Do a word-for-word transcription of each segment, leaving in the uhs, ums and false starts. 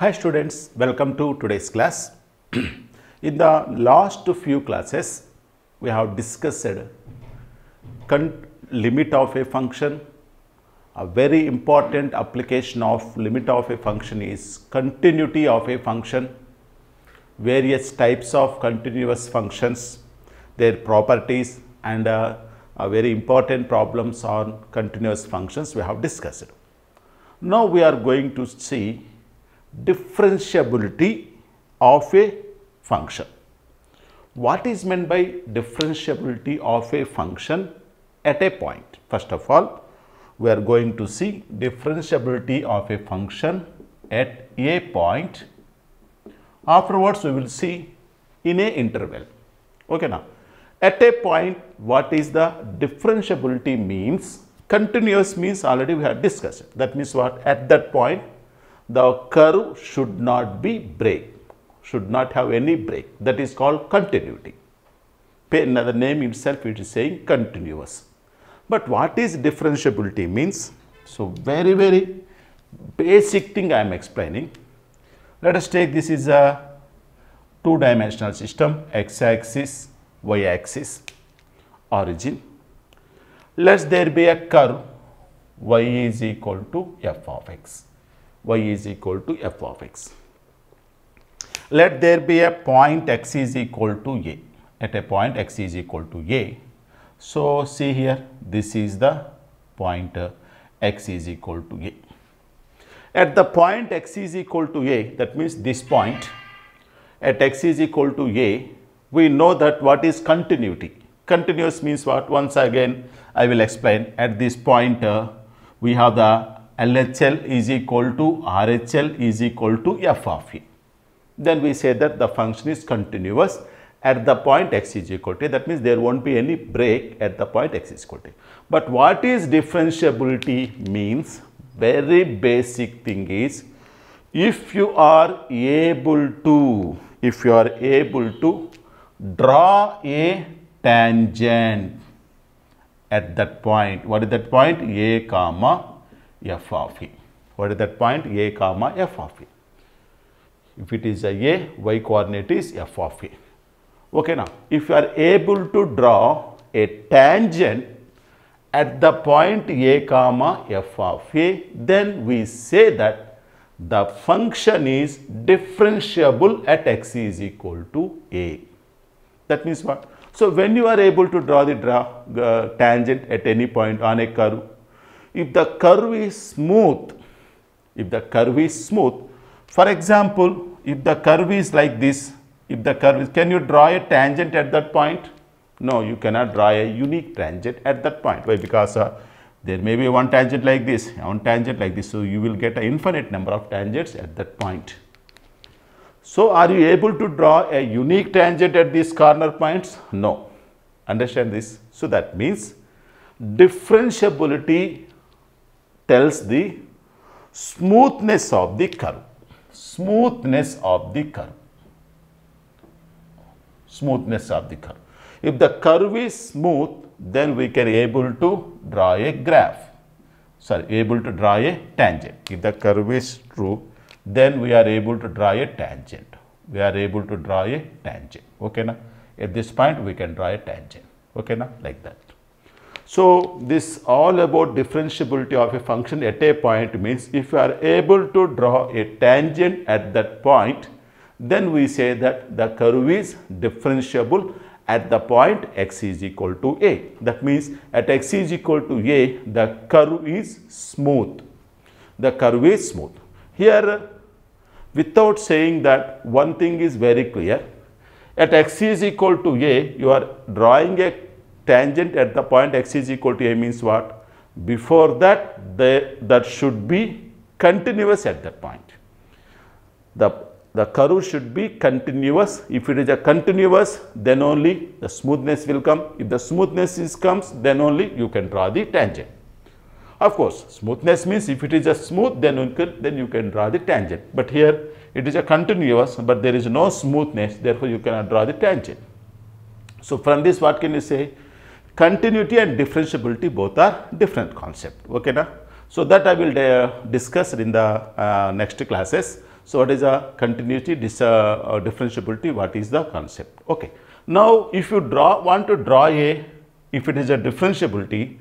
Hi students, welcome to today's class. In the last few classes, we have discussed limit of a function. A very important application of limit of a function is continuity of a function, various types of continuous functions, their properties, and uh, uh, very important problems on continuous functions we have discussed. Now we are going to see differentiability of a function. What is meant by differentiability of a function at a point? First of all, we are going to see differentiability of a function at a point. Afterwards, we will see in a interval. Okay, now at a point, what is the differentiability means? Continuous means already we have discussed. That means what? At that point, the curve should not be break, should not have any break. That is called continuity. Another name itself, it is saying continuous. But what is differentiability means? So very, very basic thing I am explaining. Let us take this is a two-dimensional system, x-axis, y-axis, origin. Let there be a curve, y is equal to f of x. y is equal to f of x. Let there be a point x is equal to a. At a point x is equal to a. So, see here, this is the point uh, x is equal to a. At the point x is equal to a, that means this point, at x is equal to a, we know that what is continuity. Continuous means what? Once again, I will explain. At this point, uh, we have the L H L is equal to R H L is equal to f of a. Then we say that the function is continuous at the point x is equal to a. That means there won't be any break at the point x is equal to a. But what is differentiability means? Very basic thing is, if you are able to, if you are able to draw a tangent at that point. What is that point? A comma f of a. What is that point? A comma f of a. If it is a a, y coordinate is f of a. Okay, now if you are able to draw a tangent at the point a comma f of a, then we say that the function is differentiable at x is equal to a. That means what? So when you are able to draw the draw, uh, tangent at any point on a curve, if the curve is smooth, if the curve is smooth, for example, if the curve is like this, if the curve is, can you draw a tangent at that point? No, you cannot draw a unique tangent at that point. Why? Because uh, there may be one tangent like this, one tangent like this, so you will get an infinite number of tangents at that point. So, are you able to draw a unique tangent at these corner points? No. Understand this? So, that means differentiability tells the smoothness of the curve, smoothness of the curve, smoothness of the curve. If the curve is smooth, then we can able to draw a graph, sorry, able to draw a tangent. If the curve is true, then we are able to draw a tangent. We are able to draw a tangent. Okay, now at this point we can draw a tangent. Okay, now like that. So, this all about differentiability of a function at a point means if you are able to draw a tangent at that point, then we say that the curve is differentiable at the point x is equal to a. That means at x is equal to a, the curve is smooth. The curve is smooth. Here, without saying that, one thing is very clear. At x is equal to a, you are drawing a tangent at the point x is equal to a means what? Before that, they, that should be continuous at that point. The, the curve should be continuous. If it is a continuous, then only the smoothness will come. If the smoothness is comes, then only you can draw the tangent. Of course, smoothness means if it is a smooth, then you can, then you can draw the tangent. But here, it is a continuous, but there is no smoothness. Therefore, you cannot draw the tangent. So, from this, what can you say? Continuity and differentiability both are different concepts. Okay, now? So, that I will uh, discuss in the uh, next classes. So, what is a continuity, dis, uh, or differentiability, what is the concept? Okay. Now, if you draw, want to draw a, if it is a differentiability,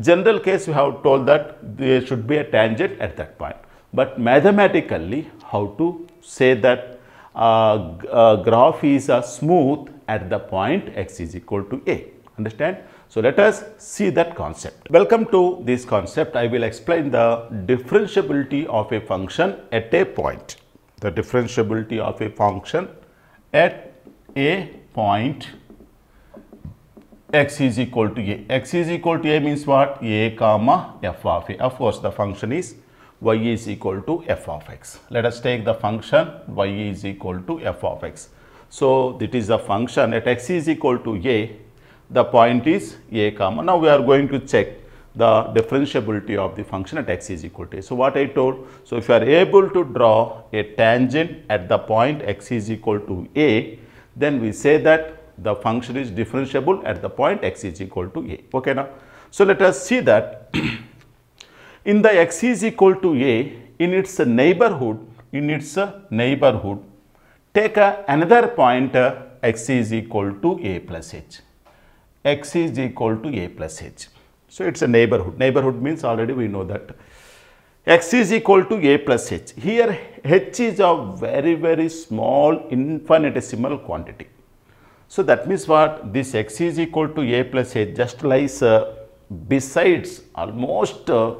general case we have told that there should be a tangent at that point. But mathematically, how to say that uh, uh, graph is a smooth at the point x is equal to a, understand? So, let us see that concept. Welcome to this concept. I will explain the differentiability of a function at a point. The differentiability of a function at a point x is equal to a. X is equal to a means what? A comma f of a. Of course, the function is y is equal to f of x. Let us take the function y is equal to f of x. So, it is a function at x is equal to a. The point is a comma. Now, we are going to check the differentiability of the function at x is equal to a. So, what I told, so if you are able to draw a tangent at the point x is equal to a, then we say that the function is differentiable at the point x is equal to a. Okay, now. So, let us see that in the x is equal to a, in its neighborhood, in its neighborhood, take a, another point uh, x is equal to a plus h. X is equal to a plus h. So, it is a neighborhood. Neighborhood means already we know that x is equal to a plus h. Here h is a very, very small infinitesimal quantity. So, that means what? This x is equal to a plus h just lies uh, besides almost uh,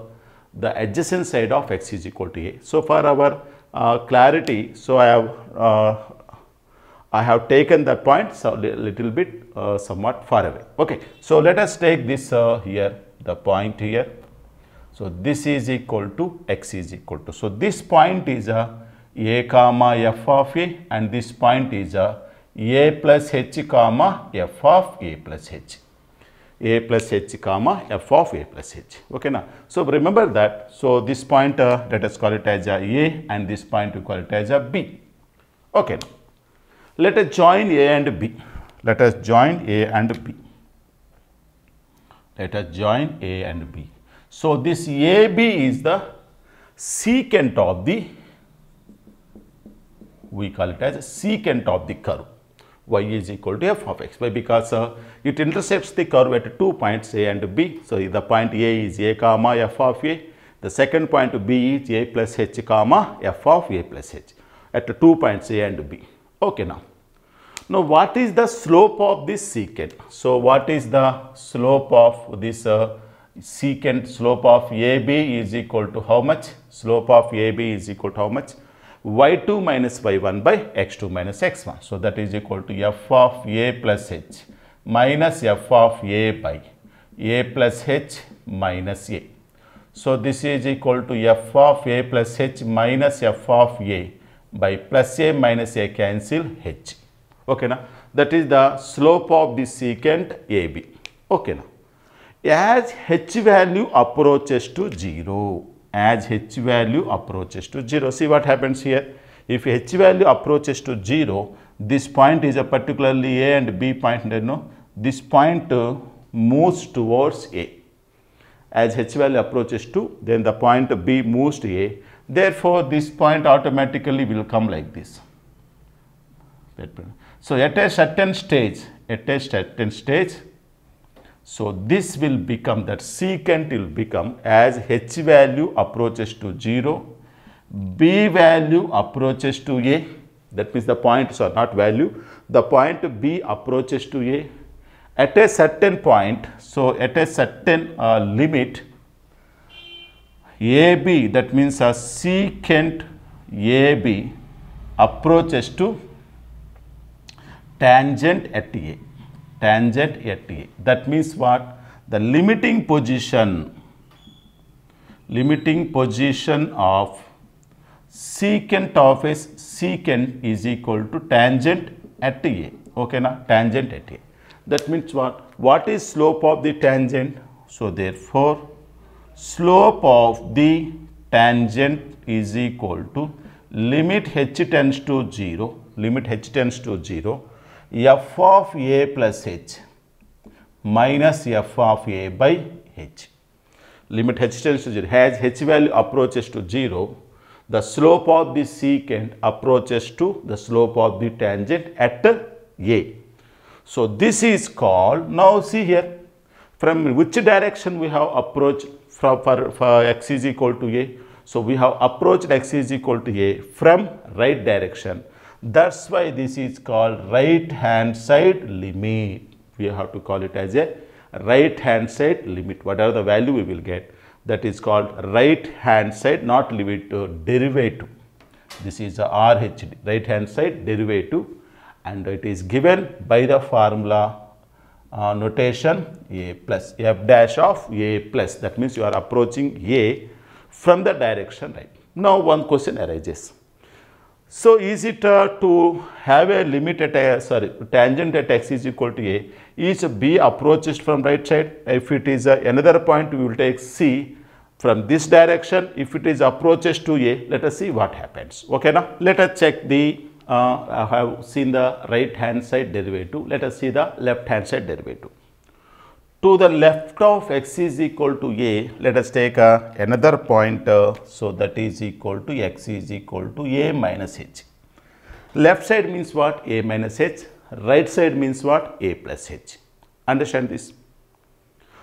the adjacent side of x is equal to a. So, for our uh, clarity, so I have uh, I have taken that point so little bit uh, somewhat far away. Okay. So, let us take this uh, here, the point here. So, this is equal to x is equal to. So, this point is a a comma f of a and this point is a a plus h comma f of a plus h. A plus h comma f of a plus h. Okay, now. So, remember that. So, this point uh, let us call it as a a and this point we call it as a b. Okay. Now. Let us join A and B. Let us join A and B. Let us join A and B. So, this A B is the secant of the, we call it as a secant of the curve. Y is equal to f of x. Why? Because uh, it intercepts the curve at two points A and B. So, the point A is A comma f of A. The second point B is A plus h comma f of A plus h at the two points A and B. Okay, now. Now, what is the slope of this secant? So, what is the slope of this uh, secant? Slope of A B is equal to how much? Slope of A B is equal to how much? y two minus y one by x two minus x one. So, that is equal to f of A plus h minus f of A by A plus h minus A. So, this is equal to f of A plus h minus f of A by plus a minus a cancel h. Okay, now. That is the slope of the secant A B. Okay, now. As h value approaches to zero, as h value approaches to zero, see what happens here. If h value approaches to zero, this point is a particularly A and B point, you know, this point uh, moves towards A. As h value approaches to, then the point B moves to A. Therefore, this point automatically will come like this. So, at a certain stage, at a certain stage, so this will become, that secant will become, as h value approaches to zero, b value approaches to a, that means the points are not value, the point b approaches to a. At a certain point, so at a certain uh, limit, A B, that means a secant A B approaches to tangent at A, tangent at A. That means what? The limiting position, limiting position of secant of S, secant is equal to tangent at A. Okay, now, tangent at A. That means what? What is slope of the tangent? So, therefore, slope of the tangent is equal to limit h tends to zero, limit h tends to zero, f of a plus h minus f of a by h. Limit h tends to zero. As h value approaches to zero, the slope of the secant approaches to the slope of the tangent at A. So this is called, now see here, from which direction we have approached from for, for x is equal to A. So we have approached x is equal to A from right direction. That's why this is called right hand side limit. We have to call it as a right hand side limit. Whatever the value we will get, that is called right hand side, not limit, uh, derivative. This is a R H D, right hand side derivative, and it is given by the formula uh, notation A plus f dash of A plus. That means you are approaching A from the direction right. Now one question arises. So is it uh, to have a limit at a, sorry, tangent at x is equal to A, is B approaches from right side? If it is uh, another point, we will take C from this direction. If it is approaches to A, let us see what happens. Okay, now let us check the, uh, I have seen the right hand side derivative. Let us see the left hand side derivative. To the left of x is equal to A, let us take uh, another point, uh, so that is equal to x is equal to A minus h. Left side means what? A minus h. Right side means what? A plus h. Understand this?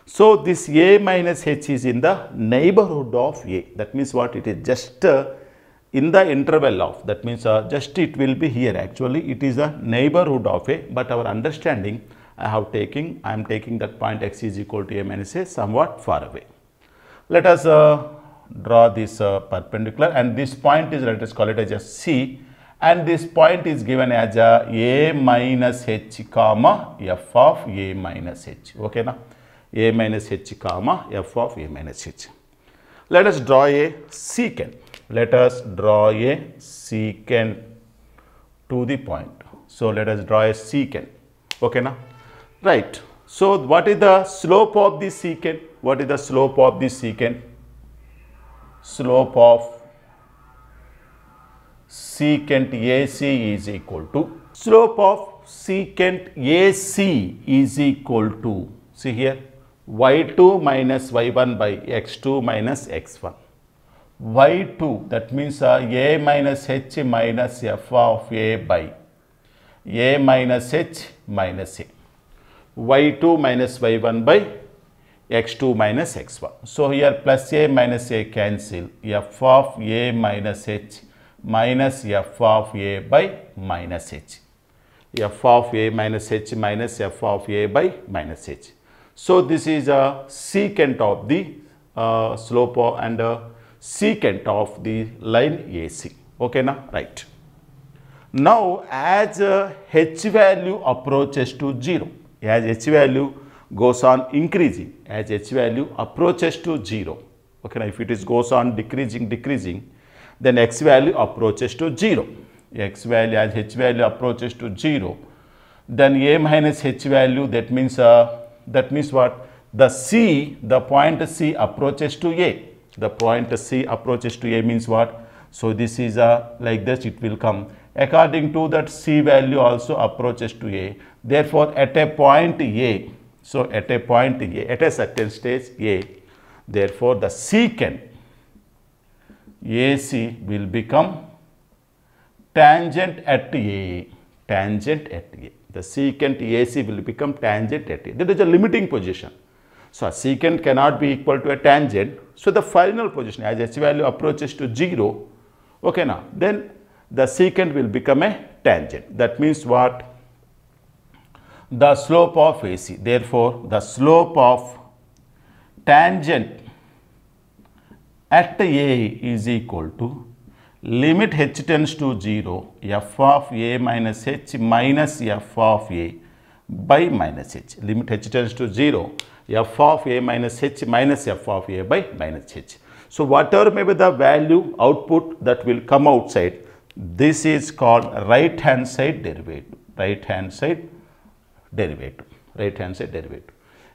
So this A minus h is in the neighborhood of A. That means what? It is just uh, in the interval of, that means uh, just it will be here actually. It is a neighborhood of A, but our understanding, I have taking, I am taking that point x is equal to A minus A somewhat far away. Let us uh, draw this uh, perpendicular, and this point is, let us call it as a C, and this point is given as a A minus H comma F of A minus H. Okay, now A minus H comma F of A minus H. Let us draw a secant. Let us draw a secant to the point. So let us draw a secant. Okay, now. Right. So what is the slope of the secant? What is the slope of the secant? Slope of secant A C is equal to, slope of secant A C is equal to, see here, y two minus y one by x two minus x one. y two, that means uh, A minus H minus F of A by A minus H minus A. y two minus y one by x two minus x one. So here plus A minus A cancel, f of A minus h minus f of A by minus h. f of A minus h minus f of A by minus h. So this is a secant of the uh, slope of, and a secant of the line A C. Okay, now right. Now as uh, h value approaches to zero, as h value goes on increasing, as h value approaches to zero, okay, now if it is goes on decreasing, decreasing, then x value approaches to zero. X value, as h value approaches to zero, then A minus h value, that means, uh, that means what? The C, the point C approaches to A. The point C approaches to A means what? So this is a, like this it will come. According to that, C value also approaches to A. Therefore, at a point A, so at a point A, at a certain stage A, therefore the secant A C will become tangent at A. Tangent at A. The secant A C will become tangent at A. That is a limiting position. So a secant cannot be equal to a tangent. So the final position, as h value approaches to zero, okay, now then the secant will become a tangent. That means what? The slope of A C. Therefore, the slope of tangent at A is equal to limit h tends to zero, f of A minus h minus f of A by minus h. Limit h tends to zero, f of A minus h minus f of A by minus h. So whatever may be the value output that will come outside, this is called right hand side derivative, right hand side derivative, right hand side derivative.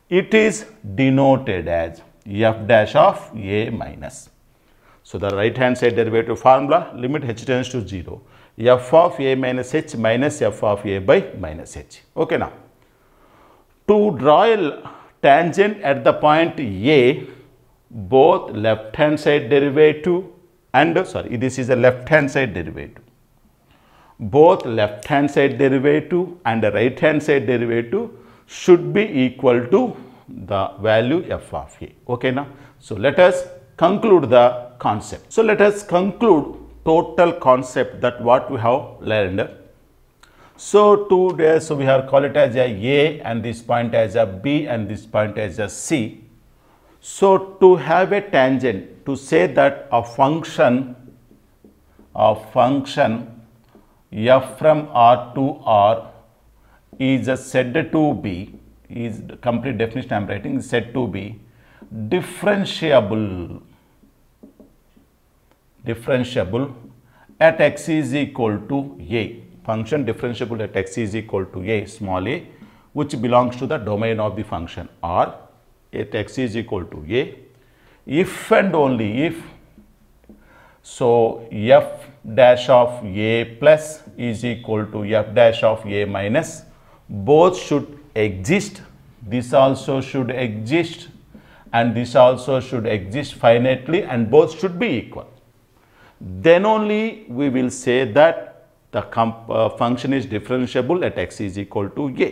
It is denoted as f dash of A minus. So the right hand side derivative formula, limit h tends to zero, f of A minus h minus f of A by minus h. Okay, now to draw a tangent at the point A, both left hand side derivative and sorry, this is a left hand side derivative. Both left hand side derivative and the right hand side derivative should be equal to the value f of a. Okay, now, so let us conclude the concept. So let us conclude total concept that what we have learned. So two days, so we have called it as a A and this point as a B and this point as a C. So to have a tangent, to say that a function, a function f from R to R is a said to be, is the complete definition I am writing, is said to be differentiable, differentiable at x is equal to a. Function differentiable at x is equal to a small a, which belongs to the domain of the function R at x is equal to a, if and only if, so f dash of a plus is equal to f dash of a minus, both should exist, this also should exist and this also should exist finitely and both should be equal. Then only we will say that the uh, function is differentiable at x is equal to a.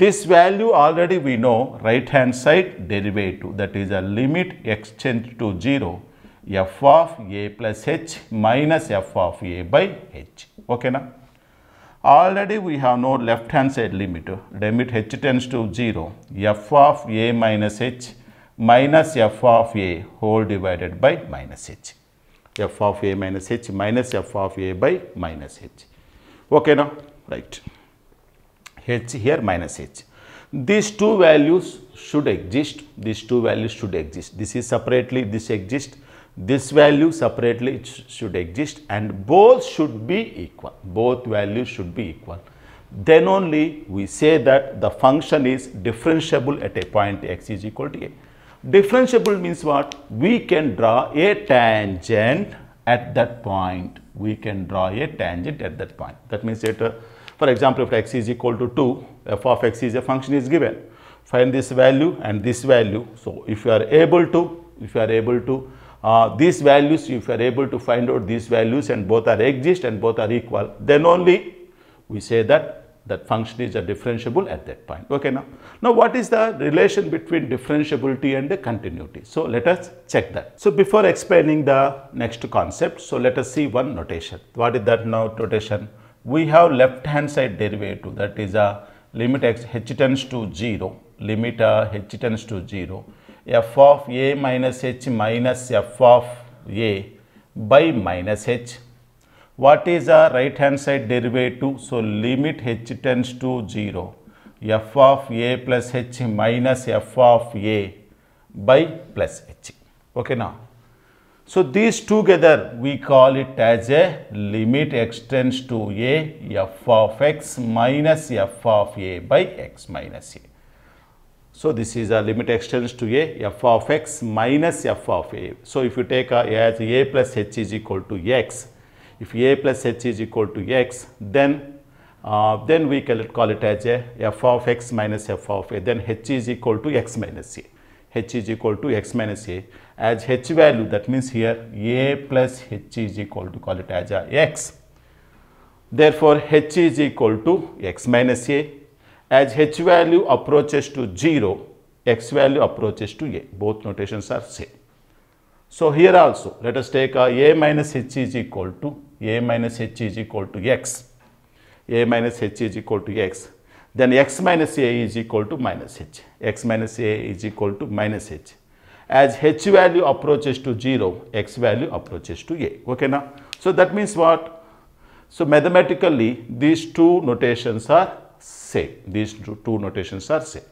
This value already we know, right hand side derivative, that is a limit x tends to zero f of a plus h minus f of a by h. Okay, now already we have no left hand side limit, limit h tends to zero f of a minus h minus f of a whole divided by minus h. F of a minus h minus f of a by minus h. Okay, now right, h here minus h. These two values should exist. These two values should exist. This is separately, this exists. This value separately it should exist and both should be equal. Both values should be equal. Then only we say that the function is differentiable at a point x is equal to a. Differentiable means what? We can draw a tangent at that point. We can draw a tangent at that point. That means that, uh, for example, if x is equal to two, f of x is a function is given. Find this value and this value. So, if you are able to, if you are able to, uh, these values, if you are able to find out these values and both are exist and both are equal, then only we say that that function is a differentiable at that point. Okay, now, now what is the relation between differentiability and the continuity? So let us check that. So before explaining the next concept, so let us see one notation. What is that now notation? We have left hand side derivative, that is a limit x h tends to zero, limit uh, h tends to zero, f of a minus h minus f of a by minus h. What is a right hand side derivative? So limit h tends to zero, f of a plus h minus f of a by plus h. Okay, now. So these together we call it as a limit x tends to a, f of x minus f of a by x minus a. So this is a limit x tends to a, f of x minus f of a. So if you take a, as a plus h is equal to x, if a plus h is equal to x, then uh, then we can call it as a f of x minus f of a. Then h is equal to x minus a. H is equal to x minus a. As h value, that means here a plus h is equal to, call it as a x. Therefore, h is equal to x minus a. As h value approaches to zero, x value approaches to a. Both notations are same. So here also, let us take a, a minus h is equal to a minus h is equal to x, a minus h is equal to x, then x minus a is equal to minus h, x minus a is equal to minus h. As h value approaches to zero, x value approaches to a. Okay, now. So that means what? So mathematically, these two notations are same. These two notations are same.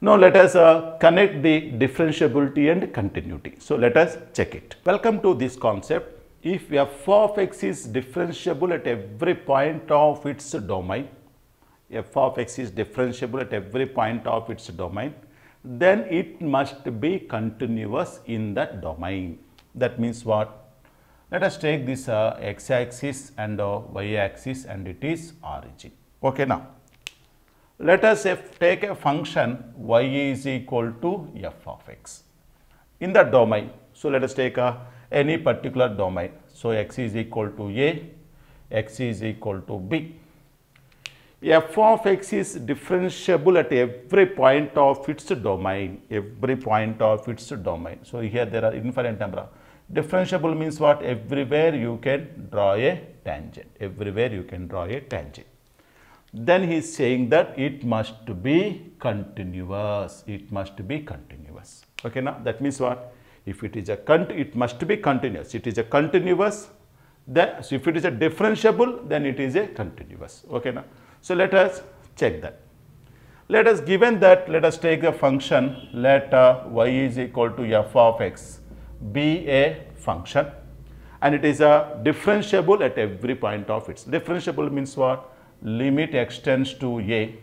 Now let us uh, connect the differentiability and continuity. So let us check it. Welcome to this concept. If f of x is differentiable at every point of its domain, f of x is differentiable at every point of its domain, then it must be continuous in that domain. That means what? Let us take this uh, x-axis and uh, y-axis and it is origin. Okay, now. Let us take a function y is equal to f of x in the domain. So let us take a any particular domain. So x is equal to A, x is equal to B. F of x is differentiable at every point of its domain, every point of its domain. So here there are infinite number of. Differentiable means what? Everywhere you can draw a tangent, everywhere you can draw a tangent. Then he is saying that it must be continuous, it must be continuous. Okay, now that means what? If it is a, it must be continuous, it is a continuous, then so if it is a differentiable, then it is a continuous. Okay, now. So let us check that. Let us, given that, let us take a function, let uh, y is equal to f of x be a function, and it is a differentiable at every point of its. Differentiable means what? Limit x tends to a,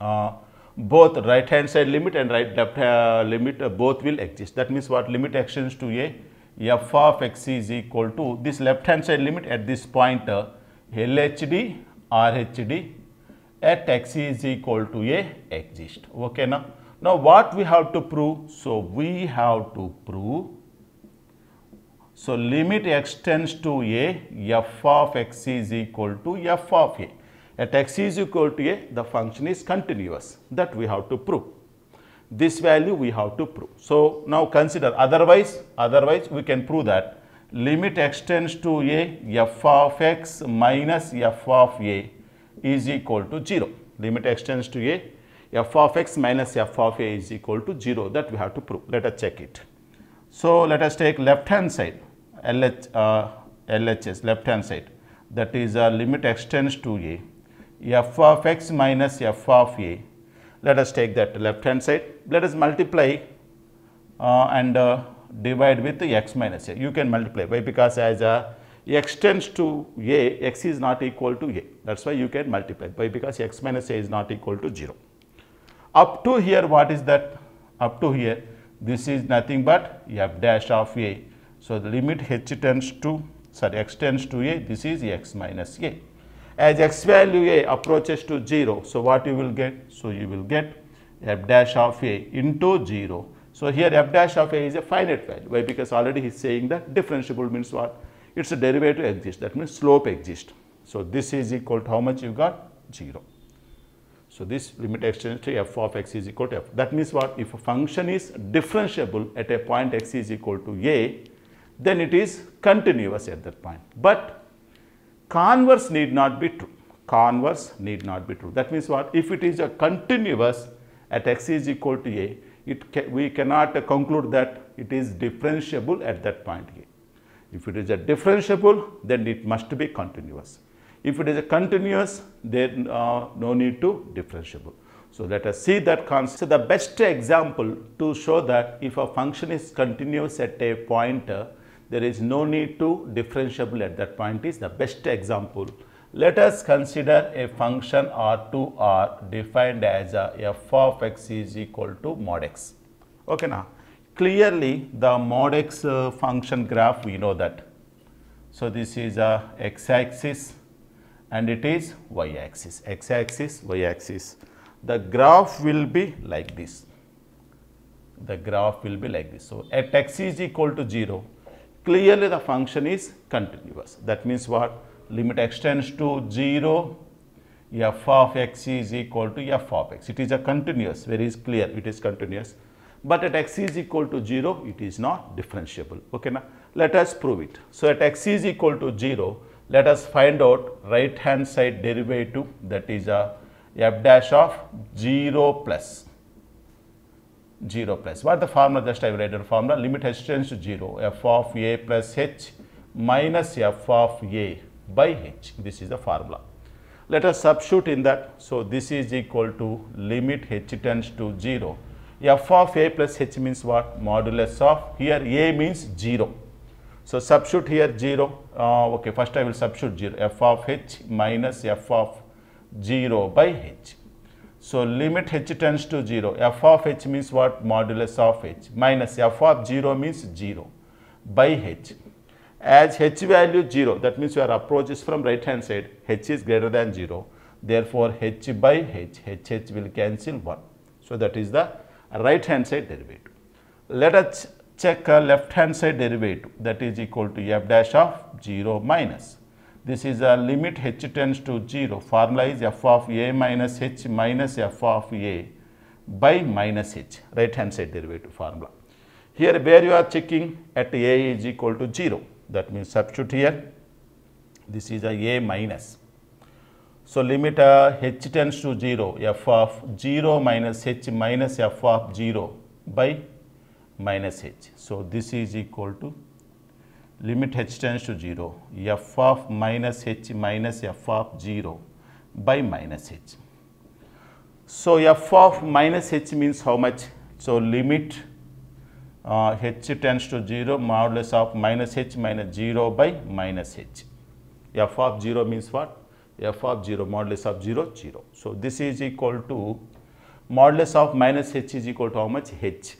uh, both right hand side limit and right left uh, limit uh, both will exist. That means what? Limit x tends to a, f of x is equal to this left hand side limit at this point uh, L H D, R H D at x is equal to a exist. Okay, now. Now, what we have to prove? So, we have to prove, so limit x tends to a, f of x is equal to f of a. At x is equal to a, the function is continuous. That we have to prove. This value we have to prove. So, now consider otherwise, otherwise we can prove that limit x tends to a, f of x minus f of a is equal to zero. Limit x tends to a, f of x minus f of a is equal to zero. That we have to prove. Let us check it. So, let us take left hand side, L H, uh, L H S, left hand side, that is uh, limit x tends to a, f of x minus f of a. Let us take that left hand side, let us multiply uh, and uh, divide with the x minus a. You can multiply, why? Because as uh, x tends to a, x is not equal to a. That is why you can multiply, why? Because x minus a is not equal to zero. Up to here, what is that? Up to here, this is nothing but f dash of a. So, the limit h tends to, sorry, x tends to a, this is x minus a. As x value a approaches to zero, so what you will get? So, you will get f dash of a into zero. So, here f dash of a is a finite value. Why? Because already he is saying that differentiable means what? Its a derivative exists. That means slope exists. So, this is equal to how much you got? zero. So, this limit x tends to f of x is equal to f. That means what? If a function is differentiable at a point x is equal to a, then it is continuous at that point. But converse need not be true. Converse need not be true. That means what? If it is a continuous at x is equal to a, it ca we cannot uh, conclude that it is differentiable at that point a. If it is a differentiable, then it must be continuous. If it is a continuous, then uh, no need to differentiable. So, let us see that concept. So, the best example to show that if a function is continuous at a point, uh, there is no need to differentiable at that point is the best example. Let us consider a function R two R defined as a f of x is equal to mod x. Okay, now, clearly the mod x uh, function graph, we know that. So, this is a x axis. And it is y-axis, x-axis, y-axis. The graph will be like this. The graph will be like this. So, at x is equal to zero, clearly the function is continuous. That means what? Limit x tends to zero, f of x is equal to f of x. It is a continuous, very clear, it is continuous. But at x is equal to zero, it is not differentiable. Okay, now, let us prove it. So, at x is equal to zero, let us find out right hand side derivative, that is a f dash of zero plus zero plus. What the formula? Just I will write the formula. Limit h tends to zero, f of a plus h minus f of a by h. This is the formula. Let us substitute in that. So, this is equal to limit h tends to zero. F of a plus h means what? Modulus of, here a means zero. So, substitute here zero, uh, okay, first I will substitute zero, f of h minus f of zero by h. So, limit h tends to zero, f of h means what? Modulus of h minus f of zero means zero by h. As h value zero, that means your approach is from right hand side, h is greater than zero, therefore, h by h, h h will cancel one. So, that is the right hand side derivative. Let us check a left hand side derivative, that is equal to f dash of zero minus. This is a limit h tends to zero. Formula is f of a minus h minus f of a by minus h, right hand side derivative formula. Here where you are checking at a is equal to zero, that means substitute here. This is a a minus. So, limit uh, h tends to zero, f of zero minus h minus f of zero by minus h. So, this is equal to limit h tends to zero, f of minus h minus f of zero by minus h. So, f of minus h means how much? So, limit uh, h tends to zero modulus of minus h minus zero by minus h. f of zero means what? f of zero modulus of zero, zero. So, this is equal to modulus of minus h is equal to how much? H.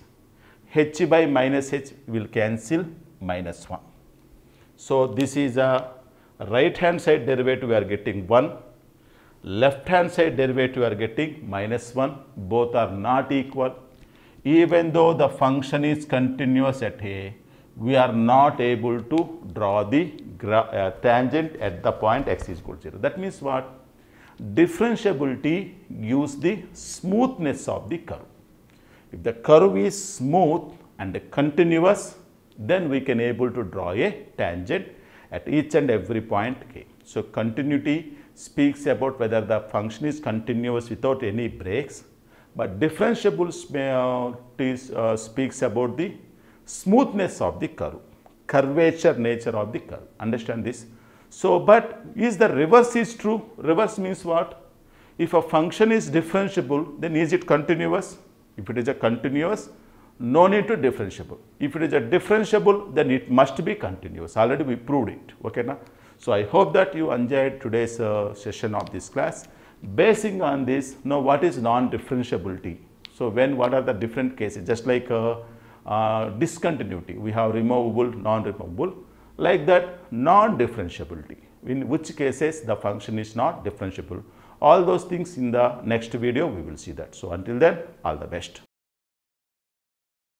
H by minus h will cancel minus one. So, this is a right hand side derivative we are getting one, left hand side derivative we are getting minus one, both are not equal. Even though the function is continuous at a, we are not able to draw the Uh, tangent at the point x is equal to zero. That means what? Differentiability gives the smoothness of the curve. If the curve is smooth and continuous, then we can able to draw a tangent at each and every point k. So, continuity speaks about whether the function is continuous without any breaks, but differentiability uh, speaks about the smoothness of the curve. Curvature nature of the curve, understand this. So, but is the reverse is true? Reverse means what? If a function is differentiable, then is it continuous? If it is a continuous, no need to differentiable. If it is a differentiable, then it must be continuous. Already we proved it. Okay, now. So, I hope that you enjoyed today's uh, session of this class. Basing on this, now what is non-differentiability? So, when what are the different cases? Just like uh, Uh, discontinuity, we have removable, non-removable, like that non-differentiability, in which cases the function is not differentiable. All those things in the next video we will see that. So, until then, all the best.